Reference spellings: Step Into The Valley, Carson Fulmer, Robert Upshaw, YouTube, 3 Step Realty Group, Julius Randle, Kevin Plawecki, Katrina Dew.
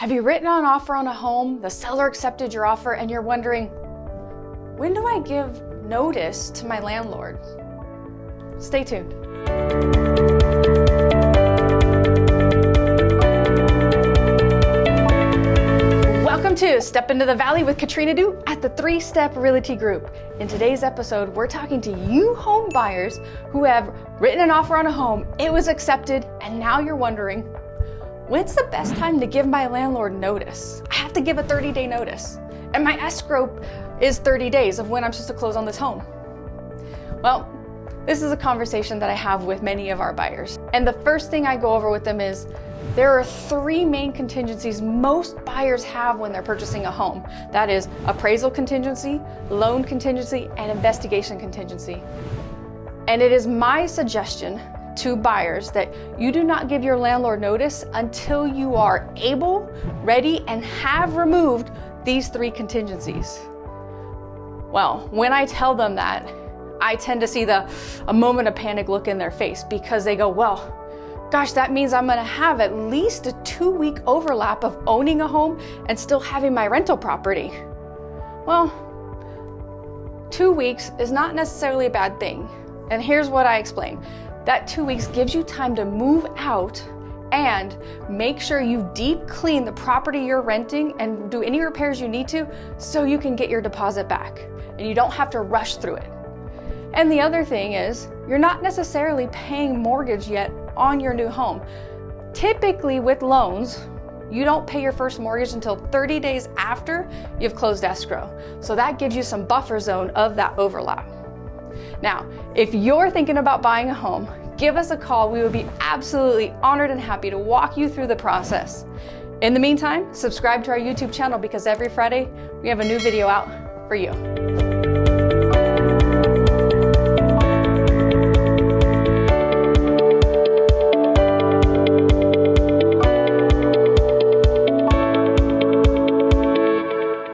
Have you written an offer on a home, the seller accepted your offer, and you're wondering, when do I give notice to my landlord? Stay tuned. Welcome to Step Into the Valley with Katrina Dew at the 3 Step Realty Group. In today's episode, we're talking to you home buyers who have written an offer on a home, it was accepted, and now you're wondering, when's the best time to give my landlord notice? I have to give a 30-day notice, and my escrow is 30 days of when I'm supposed to close on this home. Well, this is a conversation that I have with many of our buyers. And the first thing I go over with them is there are 3 main contingencies most buyers have when they're purchasing a home. That is appraisal contingency, loan contingency, and investigation contingency. And it is my suggestion to buyers that you do not give your landlord notice until you are able, ready, and have removed these 3 contingencies. Well, when I tell them that, I tend to see a moment of panic look in their face because they go, well, gosh, that means I'm gonna have at least a 2-week overlap of owning a home and still having my rental property. Well, 2 weeks is not necessarily a bad thing. And here's what I explain. That 2 weeks gives you time to move out and make sure you deep clean the property you're renting and do any repairs you need to so you can get your deposit back and you don't have to rush through it. And the other thing is you're not necessarily paying mortgage yet on your new home. Typically with loans, you don't pay your first mortgage until 30 days after you've closed escrow. So that gives you some buffer zone of that overlap. Now, if you're thinking about buying a home, give us a call. We would be absolutely honored and happy to walk you through the process. In the meantime, subscribe to our YouTube channel because every Friday we have a new video out for you.